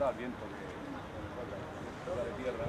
sola al viento que sola de tierra.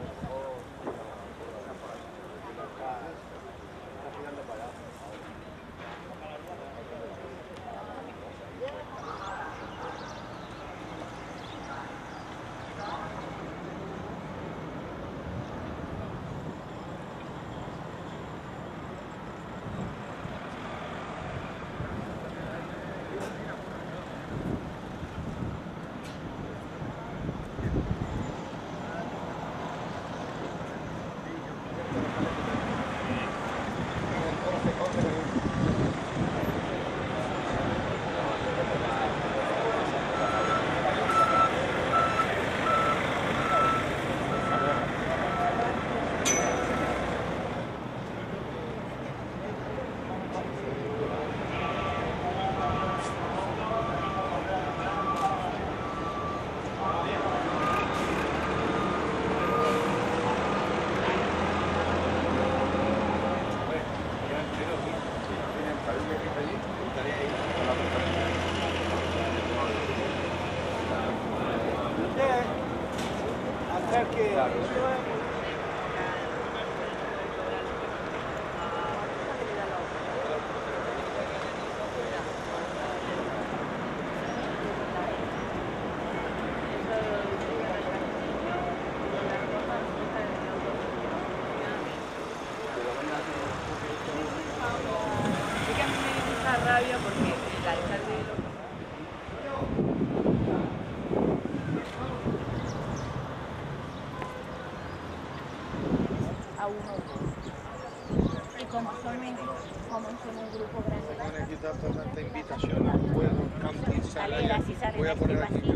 Voy a poner aquí.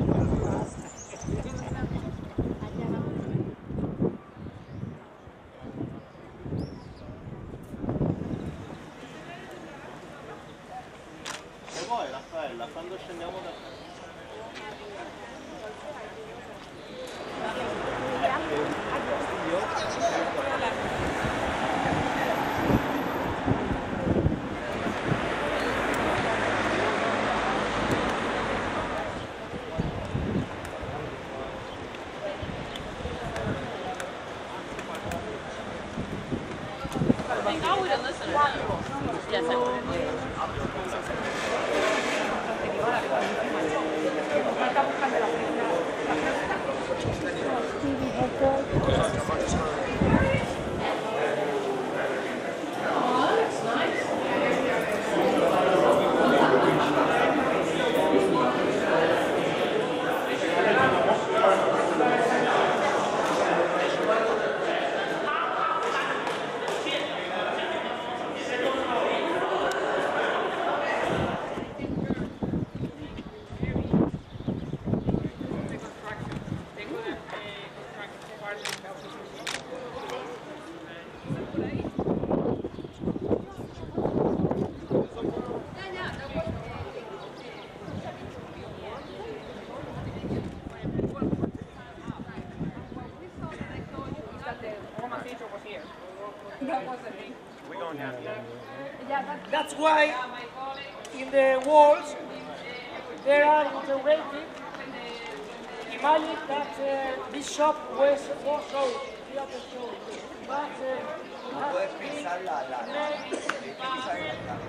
That's why in the walls there are the rating. Imagine that this shop was sold, the other shop, but has been made